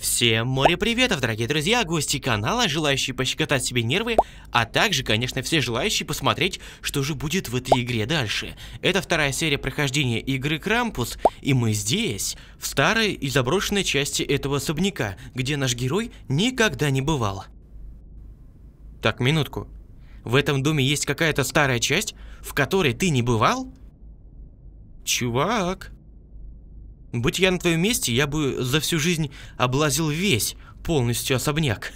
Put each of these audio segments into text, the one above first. Всем море приветов, дорогие друзья, гости канала, желающие пощекотать себе нервы, а также, конечно, все желающие посмотреть, что же будет в этой игре дальше. Это вторая серия прохождения игры Krampus, и мы здесь, в старой и заброшенной части этого особняка, где наш герой никогда не бывал. Так, минутку. В этом доме есть какая-то старая часть, в которой ты не бывал? Чувак... Будь я на твоем месте, я бы за всю жизнь облазил весь, полностью особняк.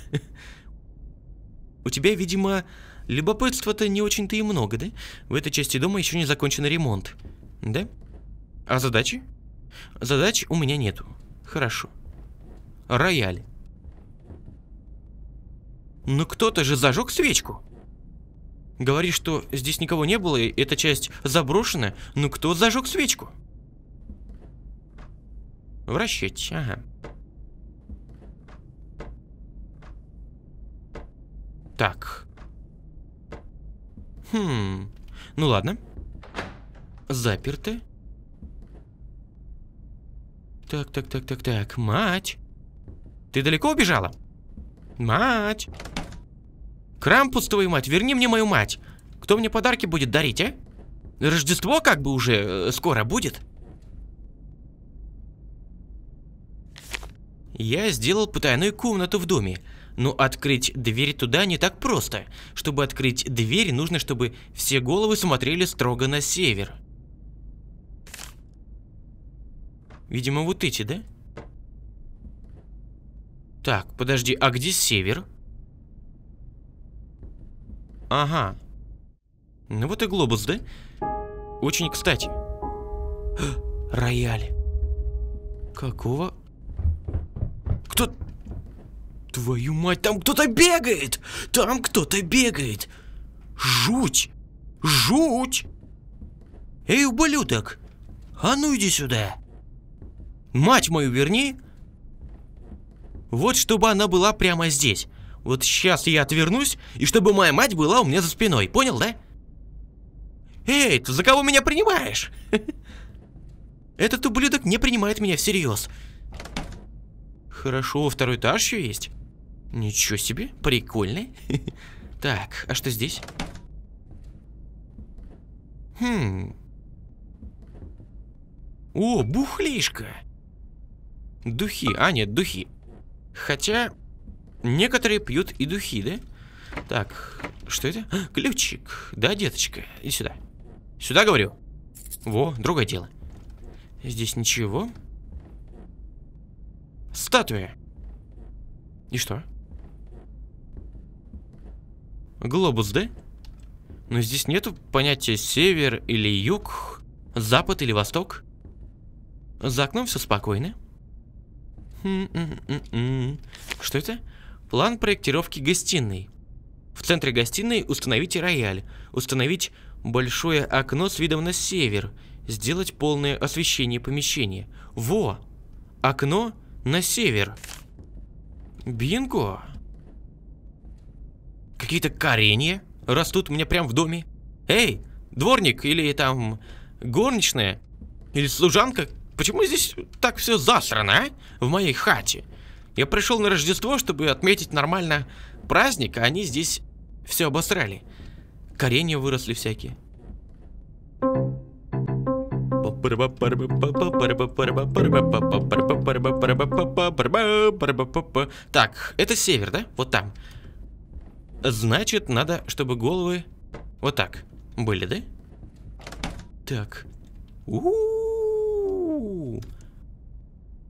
У тебя, видимо, любопытства-то не очень-то и много, да? В этой части дома еще не закончен ремонт, да? А задачи? Задач у меня нету. Хорошо. Рояль. Ну кто-то же зажег свечку. Говори, что здесь никого не было, и эта часть заброшена, но кто зажег свечку? Вращать, ага. Так. Ну ладно. Заперты. Так. Мать. Ты далеко убежала? Мать. Крампус, твою мать, верни мне мою мать. Кто мне подарки будет дарить, а? Рождество как бы уже скоро будет. Я сделал потайную комнату в доме, но открыть дверь туда не так просто. Чтобы открыть дверь, нужно, чтобы все головы смотрели строго на север. Видимо, вот эти, да? Так, подожди, а где север? Ага. Ну вот и глобус, да? Очень кстати. Рояль. Какого... Кто... Твою мать, там кто-то бегает! Там кто-то бегает! Жуть! Жуть! Эй, ублюдок! А ну иди сюда! Мать мою верни! Вот чтобы она была прямо здесь. Вот сейчас я отвернусь, и чтобы моя мать была у меня за спиной. Понял, да? Эй, ты за кого меня принимаешь? Этот ублюдок не принимает меня всерьез. Хорошо, второй этаж еще есть. Ничего себе, прикольно. Так, а что здесь? О, бухлишка. Духи, а нет, духи. Хотя, некоторые пьют и духи, да? Так, что это? А, ключик, да, деточка? И сюда. Сюда, говорю. Во, другое дело. Здесь ничего. Статуя. И что? Глобус, да? Но здесь нету понятия север или юг, запад или восток. За окном все спокойно. Что это? План проектировки гостиной. В центре гостиной установить рояль. Установить большое окно с видом на север. Сделать полное освещение помещения. Во! Окно... на север. Бинго. Какие-то коренья растут у меня прям в доме. Эй, дворник или там горничная или служанка, почему здесь так все засрано, а? В моей хате. Я пришел на Рождество, чтобы отметить нормально праздник, а они здесь все обосрали. Коренья выросли всякие. Так, это север, да? Вот там. Значит, надо, чтобы головы вот так были, да? Так.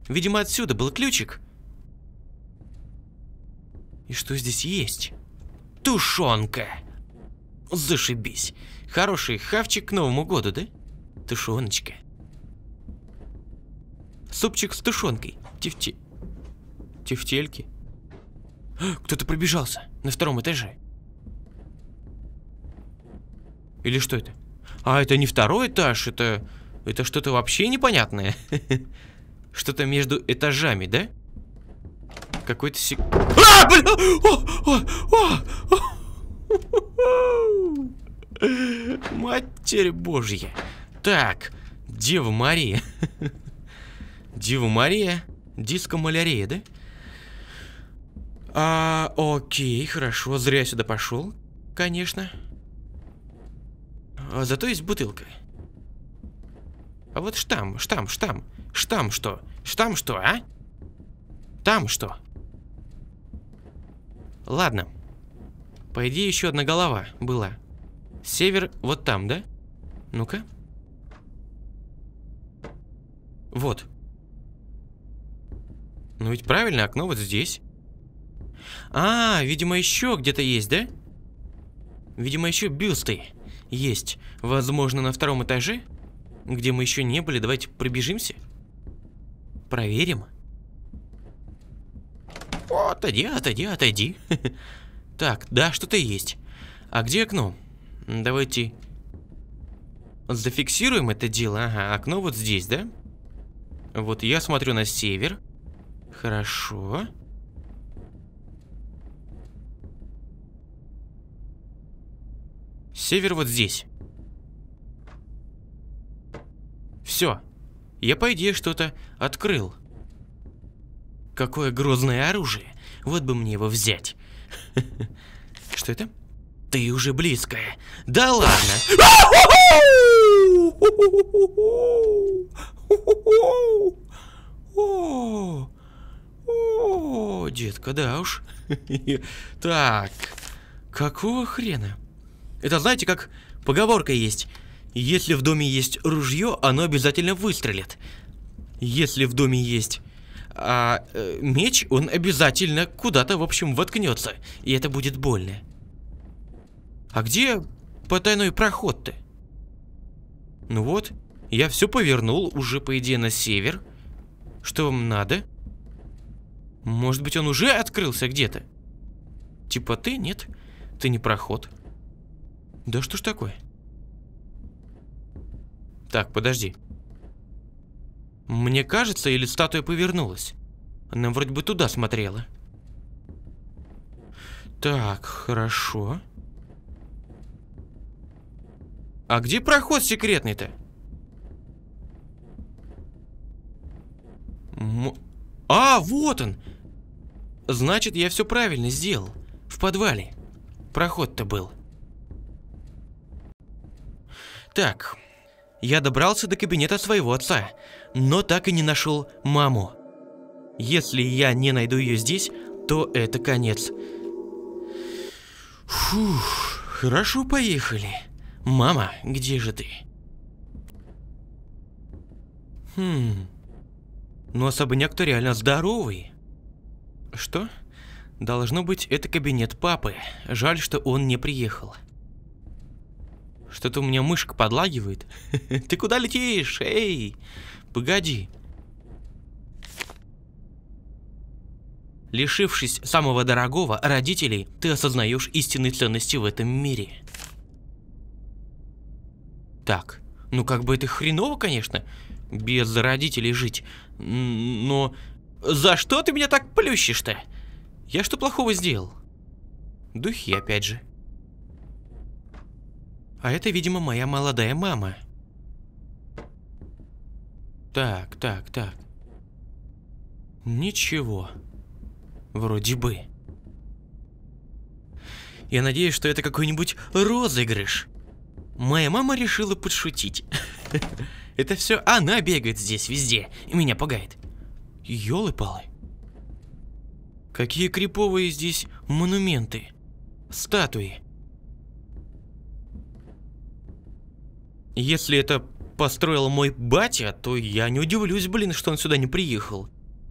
Видимо, отсюда был ключик. И что здесь есть? Тушенка. Зашибись. Хороший хавчик к Новому году, да? Тушеночка. Супчик с тушенкой. Тефтельки. Кто-то пробежался на втором этаже. Или что это? А, это не второй этаж, это что-то вообще непонятное. Что-то между этажами, да? Какой-то сек... А, блин! Матерь Божья. Так, Дева Мария. Дева Мария, диско-малярия, да? Окей, хорошо. Зря я сюда пошел, конечно. Зато есть бутылка. А вот штамп. Штамп что? Штамп что, а? Там что? Ладно. По идее, еще одна голова была. Север вот там, да? Ну-ка. Вот. Ну ведь правильно, окно вот здесь. А, видимо, еще где-то есть, да? Видимо, еще бюсты есть. Возможно, на втором этаже, где мы еще не были. Давайте пробежимся. Проверим. О, отойди. Так, да, что-то есть. А где окно? Давайте зафиксируем это дело. Ага, окно вот здесь, да? Вот я смотрю на север. Хорошо. Север вот здесь. Все. Я, по идее, что-то открыл. Какое грозное оружие. Вот бы мне его взять. Что это? Ты уже близкая. Да ладно. О, детка, да уж. Так, какого хрена? Это, знаете, как поговорка есть. Если в доме есть ружье, оно обязательно выстрелит. Если в доме есть меч, он обязательно куда-то, в общем, воткнется. И это будет больно. А где потайной проход-то? Ну вот, я все повернул уже, по идее, на север. Что вам надо? Может быть, он уже открылся где-то? Типа ты? Нет. Ты не проход. Да что ж такое? Так, подожди. Мне кажется, или статуя повернулась? Она вроде бы туда смотрела. Так, хорошо. А где проход секретный-то? А, вот он! Значит, я все правильно сделал. В подвале. Проход-то был. Так. Я добрался до кабинета своего отца, но так и не нашел маму. Если я не найду ее здесь, то это конец. Фух, хорошо, поехали. Мама, где же ты? Ну, особняк-то реально здоровый. Что? Должно быть, это кабинет папы. Жаль, что он не приехал. Что-то у меня мышка подлагивает. Ты куда летишь? Эй, погоди. Лишившись самого дорогого, родителей, ты осознаешь истинные ценности в этом мире. Так, ну как бы это хреново, конечно, без родителей жить. Но за что ты меня так плющишь-то? Я что плохого сделал? Духи опять же. А это, видимо, моя молодая мама. Так. Ничего. Вроде бы. Я надеюсь, что это какой-нибудь розыгрыш. Моя мама решила подшутить. Это все она бегает здесь везде и меня пугает. Ёлы-палы. Какие криповые здесь монументы. Статуи. Если это построил мой батя, то я не удивлюсь, блин, что он сюда не приехал.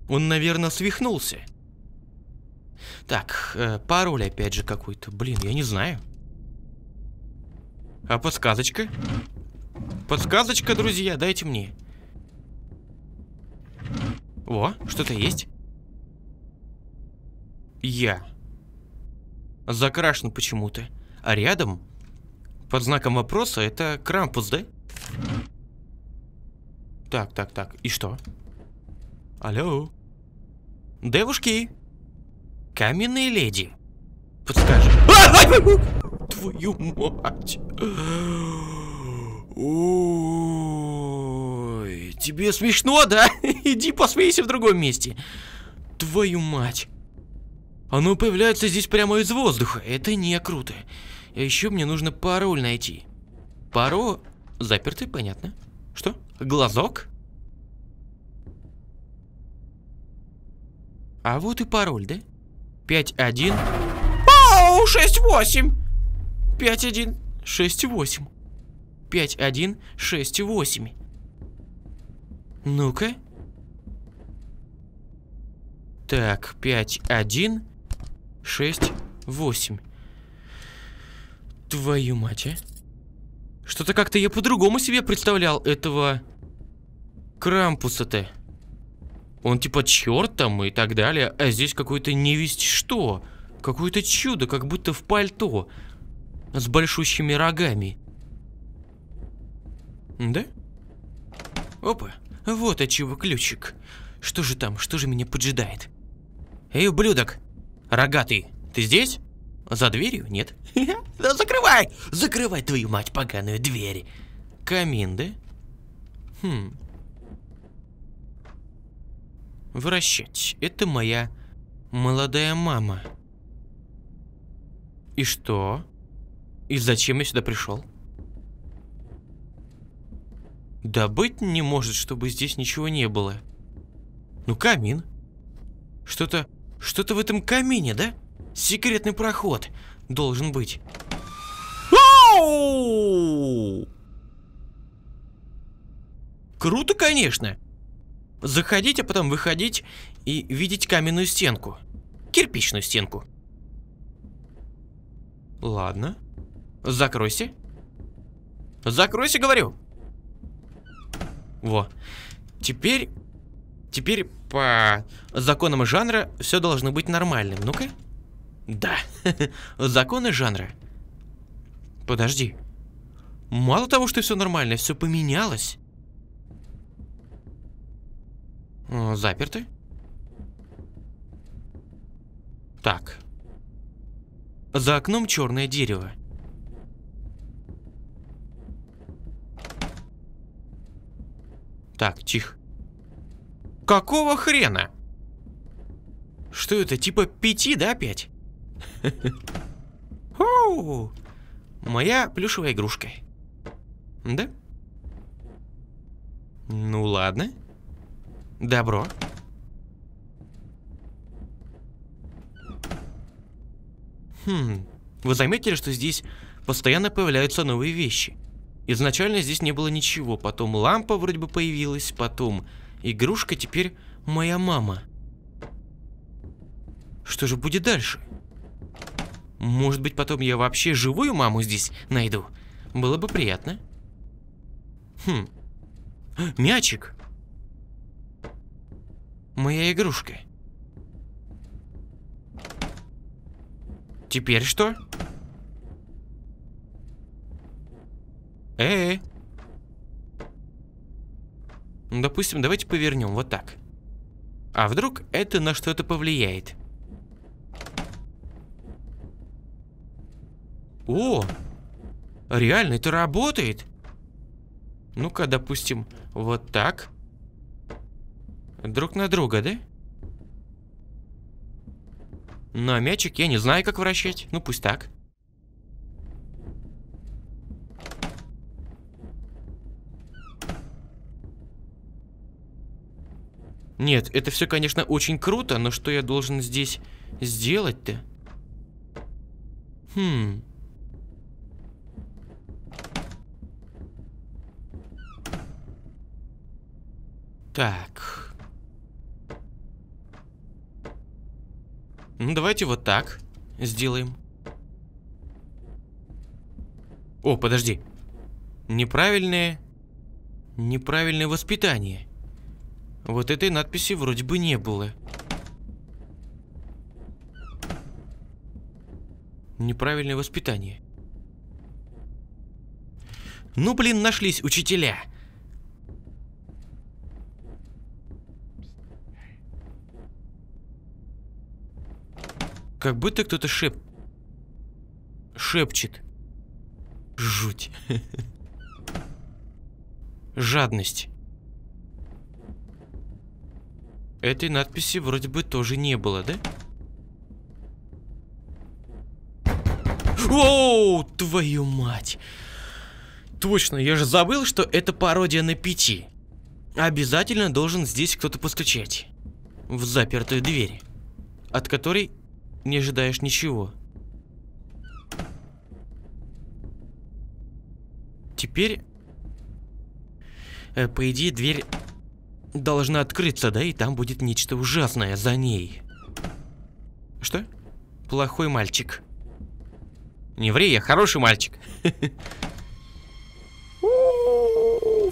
Он, наверное, свихнулся. Так, пароль опять же какой-то. Блин, я не знаю. А подсказочка? Подсказочка, друзья, дайте мне. О, что-то есть. Я. Закрашен почему-то. А рядом... Под знаком вопроса это Крампус, да? Так. И что? Алло? Девушки? Каменные леди? Подскажи. Твою мать. Ой, тебе смешно, да? Иди посмейся в другом месте. Твою мать. Оно появляется здесь прямо из воздуха. Это не круто. А еще мне нужно пароль найти. Пароль? Запертый, понятно. Что? Глазок? А вот и пароль, да? 5-1. Оу, 6-8. 5-1. 6-8. 5-1. 6-8. Ну-ка. Так, 5-1. 6-8. Твою мать, а? Что-то как-то я по-другому себе представлял этого Крампуса-то. Он типа черт там и так далее, а здесь какой-то невесть что. Какое-то чудо, как будто в пальто. С большущими рогами. Да? Опа, вот от чего ключик. Что же там, что же меня поджидает? Эй, ублюдок, рогатый, ты здесь? За дверью? Нет. Закрывай! Закрывай, твою мать, поганую дверь. Камин, да? Хм. Вращать. Это моя молодая мама. И что? И зачем я сюда пришел? Да быть не может, чтобы здесь ничего не было. Ну, камин. Что-то... Что-то в этом камине, да? Секретный проход должен быть. Оу! Круто, конечно. Заходить, а потом выходить и видеть каменную стенку. Кирпичную стенку. Ладно. Закройся. Закройся, говорю. Во. Теперь по законам жанра все должно быть нормальным. Ну-ка. Да. Законы жанра. Подожди. Мало того, что все нормально, все поменялось. Заперты. Так. За окном черное дерево. Так, тихо. Какого хрена? Что это, типа 5, да, 5? Моя плюшевая игрушка. Да? Ну ладно. Добро. Хм. Вы заметили, что здесь постоянно появляются новые вещи? Изначально здесь не было ничего. Потом лампа вроде бы появилась. Потом игрушка. Теперь моя мама. Что же будет дальше? Может быть, потом я вообще живую маму здесь найду. Было бы приятно. Хм. Мячик. Моя игрушка. Теперь что? Допустим, давайте повернем вот так. А вдруг это на что-то повлияет? О, реально, это работает. Ну-ка, допустим, вот так. Друг на друга, да? Но мячик я не знаю, как вращать. Ну, пусть так. Нет, это все, конечно, очень круто, но что я должен здесь сделать-то? Хм. Так. Ну, давайте вот так сделаем. О, подожди. Неправильное воспитание. Вот этой надписи вроде бы не было. Неправильное воспитание. Ну, блин, нашлись учителя. Как будто кто-то шепчет. Жуть. Жадность. Этой надписи вроде бы тоже не было, да? Воу, твою мать. Точно, я же забыл, что это пародия на пяти. Обязательно должен здесь кто-то постучать. В запертую дверь, от которой не ожидаешь ничего. Теперь, по идее, дверь должна открыться, да? И там будет нечто ужасное за ней. Что? Плохой мальчик. Не ври, я хороший мальчик.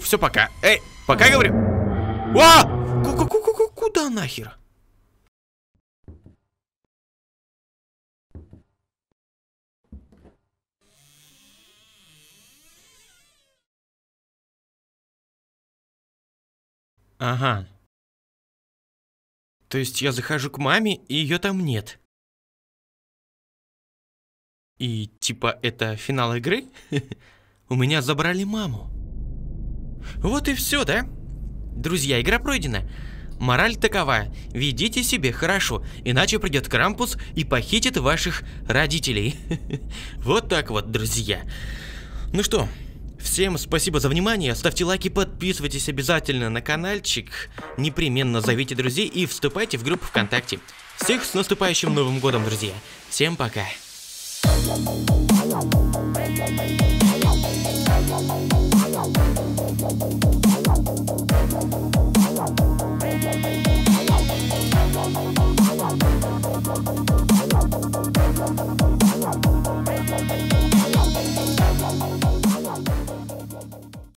Все, пока. Эй, пока говорю. Куда нахер? Ага. То есть я захожу к маме, и ее там нет. И типа это финал игры? У меня забрали маму. Вот и все, да? Друзья, игра пройдена. Мораль такова. Ведите себя хорошо, иначе придет Крампус и похитит ваших родителей. Вот так вот, друзья. Ну что... Всем спасибо за внимание, ставьте лайки, подписывайтесь обязательно на каналчик, непременно зовите друзей и вступайте в группу ВКонтакте. Всех с наступающим Новым годом, друзья! Всем пока!